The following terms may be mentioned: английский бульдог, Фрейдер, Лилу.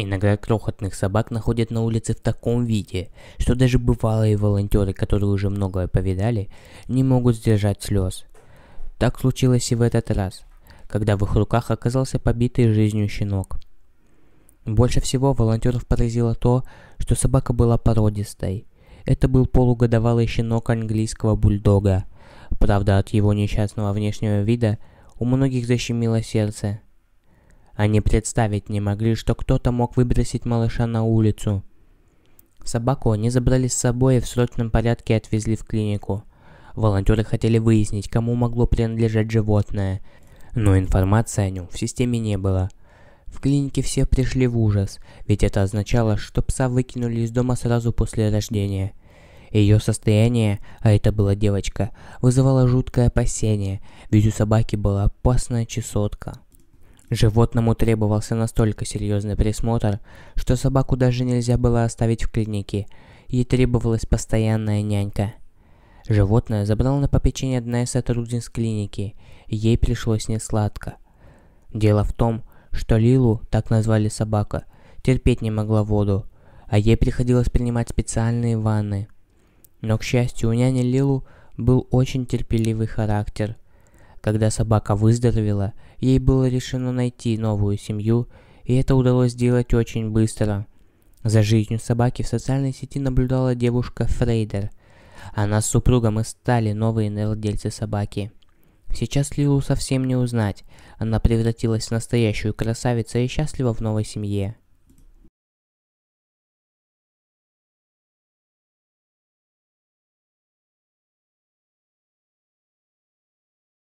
Иногда крохотных собак находят на улице в таком виде, что даже бывалые волонтеры, которые уже многое повидали, не могут сдержать слез. Так случилось и в этот раз, когда в их руках оказался побитый жизнью щенок. Больше всего волонтеров поразило то, что собака была породистой. Это был полугодовалый щенок английского бульдога. Правда, от его несчастного внешнего вида у многих защемило сердце. Они представить не могли, что кто-то мог выбросить малыша на улицу. Собаку они забрали с собой и в срочном порядке отвезли в клинику. Волонтеры хотели выяснить, кому могло принадлежать животное, но информации о нем в системе не было. В клинике все пришли в ужас, ведь это означало, что пса выкинули из дома сразу после рождения. Ее состояние, а это была девочка, вызывало жуткое опасение, ведь у собаки была опасная чесотка. Животному требовался настолько серьезный присмотр, что собаку даже нельзя было оставить в клинике, ей требовалась постоянная нянька. Животное забрала на попечение одна из сотрудниц клиники, ей пришлось несладко. Дело в том, что Лилу, так назвали собака, терпеть не могла воду, а ей приходилось принимать специальные ванны. Но, к счастью, у няни Лилу был очень терпеливый характер. Когда собака выздоровела, ей было решено найти новую семью, и это удалось сделать очень быстро. За жизнью собаки в социальной сети наблюдала девушка Фрейдер. Она с супругом и стали новые владельцы собаки. Сейчас Лилу совсем не узнать, она превратилась в настоящую красавицу и счастлива в новой семье.